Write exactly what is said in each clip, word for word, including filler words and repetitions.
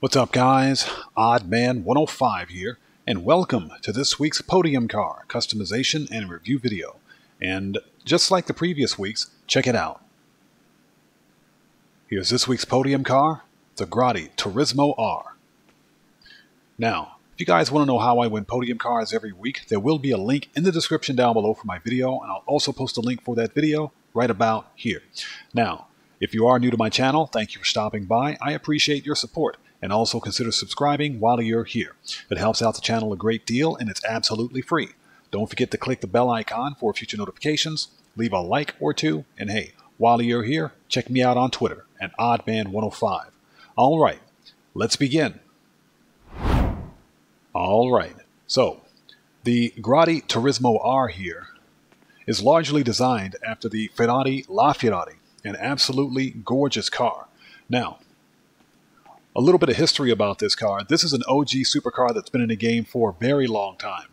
What's up, guys? Odd Man one oh five here, and welcome to this week's Podium Car customization and review video. And just like the previous weeks, check it out. Here's this week's Podium Car, the Grotti Turismo R. Now, if you guys want to know how I win Podium Cars every week, there will be a link in the description down below for my video, and I'll also post a link for that video right about here. Now, if you are new to my channel, thank you for stopping by. I appreciate your support. And also consider subscribing while you're here. It helps out the channel a great deal, and it's absolutely free. Don't forget to click the bell icon for future notifications, leave a like or two, and hey, while you're here, check me out on Twitter at Odd Man one oh five. All right, let's begin. All right, so the Grotti Turismo R here is largely designed after the Ferrari LaFerrari, an absolutely gorgeous car. Now, a little bit of history about this car. This is an O G supercar that's been in the game for a very long time.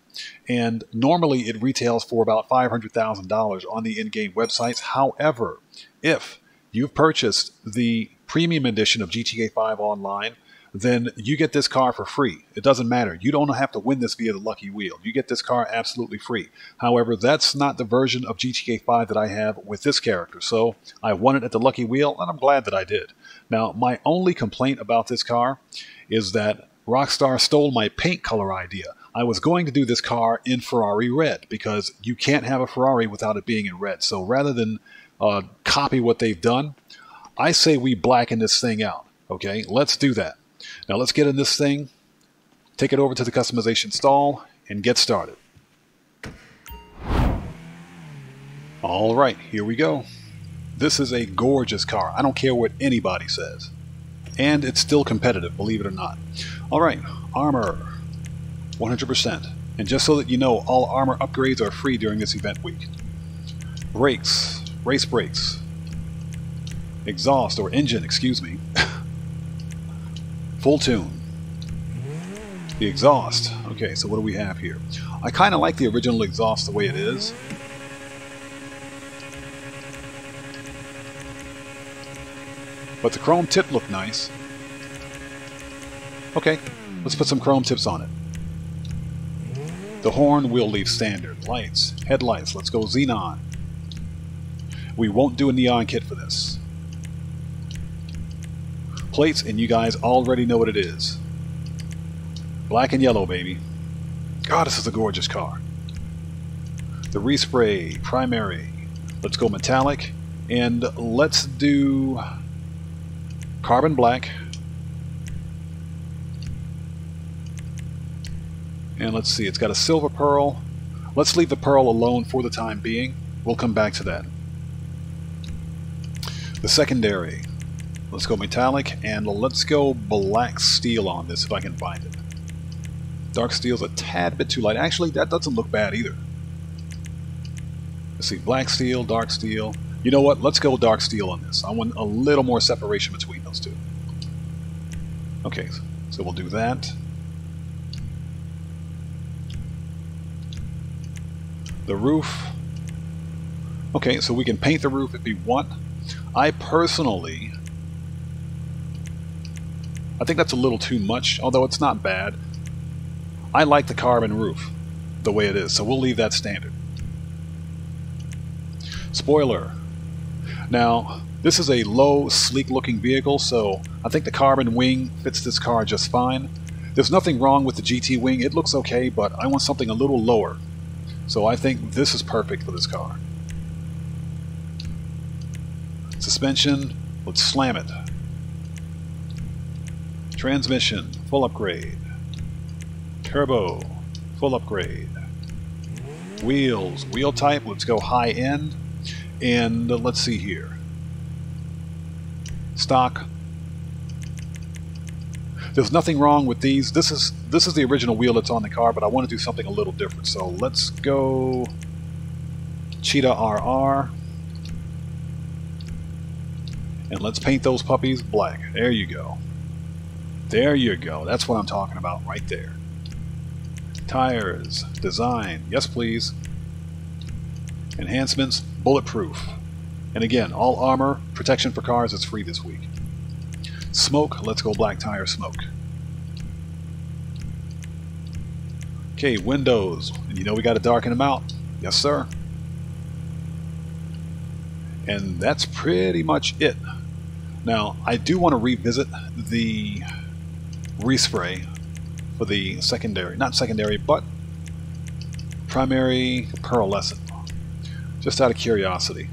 And normally it retails for about five hundred thousand dollars on the in-game websites. However, if you've purchased the premium edition of G T A five Online, then you get this car for free. It doesn't matter. You don't have to win this via the Lucky Wheel. You get this car absolutely free. However, that's not the version of G T A five that I have with this character, so I won it at the Lucky Wheel, and I'm glad that I did. Now, my only complaint about this car is that Rockstar stole my paint color idea. I was going to do this car in Ferrari red, because you can't have a Ferrari without it being in red. So rather than uh, copy what they've done, I say we blacken this thing out. Okay, let's do that. Now let's get in this thing, take it over to the customization stall, and get started. All right, here we go. This is a gorgeous car. I don't care what anybody says. And it's still competitive, believe it or not. All right, armor, one hundred percent. And just so that you know, all armor upgrades are free during this event week. Brakes, race brakes. Exhaust, or engine, excuse me. Full tune. The exhaust. Okay, so what do we have here? I kind of like the original exhaust the way it is. But the chrome tip looked nice. Okay, let's put some chrome tips on it. The horn we'll leave standard. Lights, headlights, let's go Xenon. We won't do a neon kit for this. Plates, and you guys already know what it is. Black and yellow, baby. God, this is a gorgeous car. The respray, primary. Let's go metallic, and let's do carbon black. And let's see, it's got a silver pearl. Let's leave the pearl alone for the time being. We'll come back to that. The secondary. Let's go metallic, and let's go black steel on this if I can find it. Dark steel's a tad bit too light. Actually, that doesn't look bad either. Let's see, black steel, dark steel. You know what? Let's go dark steel on this. I want a little more separation between those two. Okay, so we'll do that. The roof. Okay, so we can paint the roof if we want. I personally... I think that's a little too much, although it's not bad. I like the carbon roof the way it is, so we'll leave that standard. Spoiler. Now, this is a low, sleek-looking vehicle, so I think the carbon wing fits this car just fine. There's nothing wrong with the G T wing. It looks okay, but I want something a little lower. So I think this is perfect for this car. Suspension. Let's slam it. Transmission, full upgrade. Turbo, full upgrade. Wheels, wheel type, let's go high end. And uh, let's see here. Stock. There's nothing wrong with these. This is this is the original wheel that's on the car, but I want to do something a little different. So let's go Cheetah R R. And let's paint those puppies black. There you go. There you go. That's what I'm talking about right there. Tires. Design. Yes, please. Enhancements. Bulletproof. And again, all armor. Protection for cars is free this week. Smoke. Let's go black tire smoke. Okay, windows. And you know we got to darken them out. Yes, sir. And that's pretty much it. Now, I do want to revisit the respray for the secondary. Not secondary, but primary pearlescent. Just out of curiosity.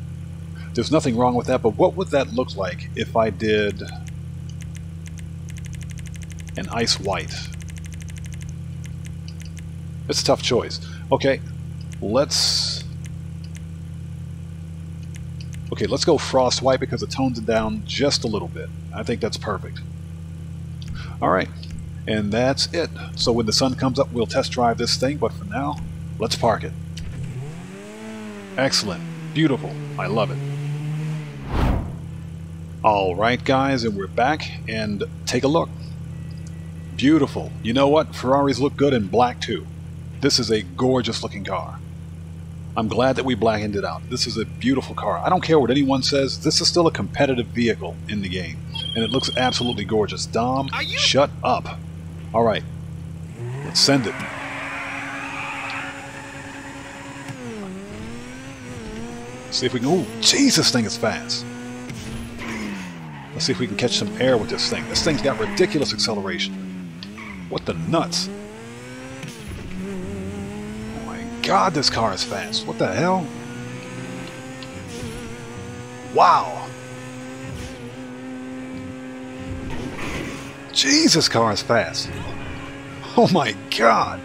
There's nothing wrong with that, but what would that look like if I did an ice white? It's a tough choice. Okay, let's... Okay, let's go frost white because it tones it down just a little bit. I think that's perfect. Alright, and that's it. So when the sun comes up, we'll test drive this thing, but for now, let's park it. Excellent. Beautiful. I love it. Alright guys, and we're back, and take a look. Beautiful. You know what? Ferraris look good in black too. This is a gorgeous looking car. I'm glad that we blackened it out. This is a beautiful car. I don't care what anyone says. This is still a competitive vehicle in the game. And it looks absolutely gorgeous. Dom, shut up. All right. Let's send it. See if we can... Oh, jeez, this thing is fast. Let's see if we can catch some air with this thing. This thing's got ridiculous acceleration. What the nuts? God, this car is fast. What the hell? Wow. Jesus, car is fast. Oh my God.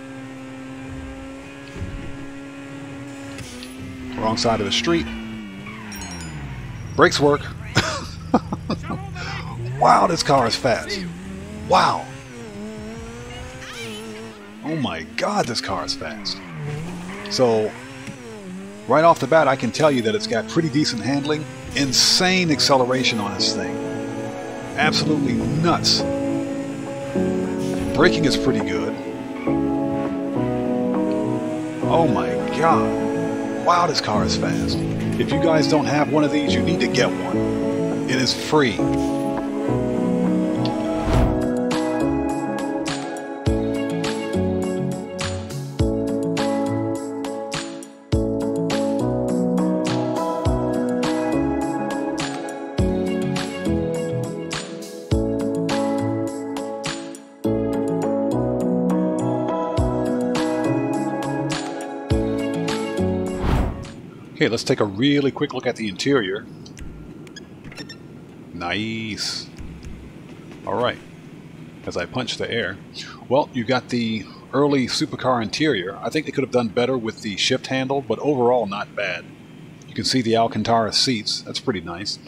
Wrong side of the street. Brakes work. Wow, this car is fast. Wow. Oh my God, this car is fast. So, right off the bat, I can tell you that it's got pretty decent handling. Insane acceleration on this thing. Absolutely nuts. Braking is pretty good. Oh my God. Wow, this car is fast. If you guys don't have one of these, you need to get one. It is free. Okay, let's take a really quick look at the interior. Nice. Alright. As I punch the air. Well, you've got the early supercar interior. I think they could have done better with the shift handle, but overall not bad. You can see the Alcantara seats. That's pretty nice.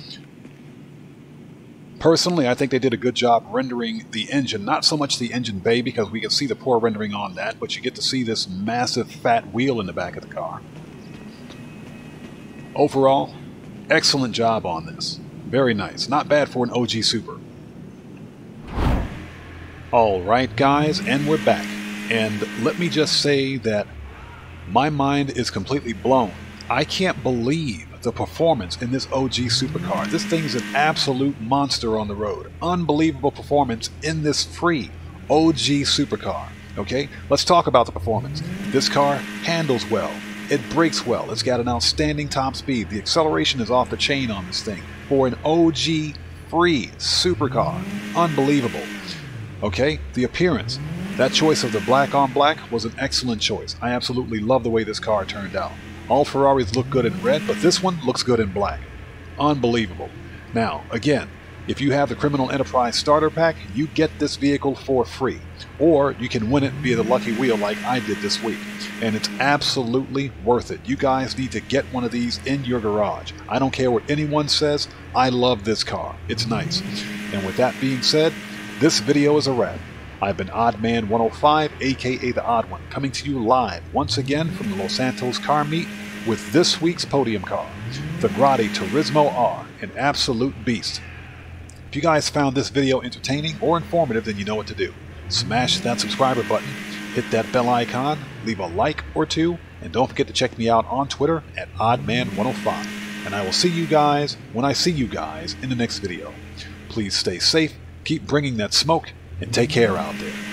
Personally, I think they did a good job rendering the engine. Not so much the engine bay, because we can see the poor rendering on that, but you get to see this massive fat wheel in the back of the car. Overall, excellent job on this. Very nice. Not bad for an O G Super. Alright guys, and we're back. And let me just say that my mind is completely blown. I can't believe the performance in this O G Supercar. This thing's an absolute monster on the road. Unbelievable performance in this free O G Supercar. Okay, let's talk about the performance. This car handles well. It brakes well. It's got an outstanding top speed. The acceleration is off the chain on this thing. For an O G free supercar. Unbelievable. Okay, the appearance. That choice of the black on black was an excellent choice. I absolutely love the way this car turned out. All Ferraris look good in red, but this one looks good in black. Unbelievable. Now, again, if you have the Criminal Enterprise Starter Pack, you get this vehicle for free. Or you can win it via the Lucky Wheel like I did this week. And it's absolutely worth it. You guys need to get one of these in your garage. I don't care what anyone says. I love this car. It's nice. And with that being said, this video is a wrap. I've been Odd Man one oh five, aka The Odd One, coming to you live once again from the Los Santos car meet with this week's podium car, the Grotti Turismo R, an absolute beast. If you guys found this video entertaining or informative, then you know what to do. Smash that subscriber button, hit that bell icon, leave a like or two, and don't forget to check me out on Twitter at Odd Man one oh five. And I will see you guys when I see you guys in the next video. Please stay safe, keep bringing that smoke, and take care out there.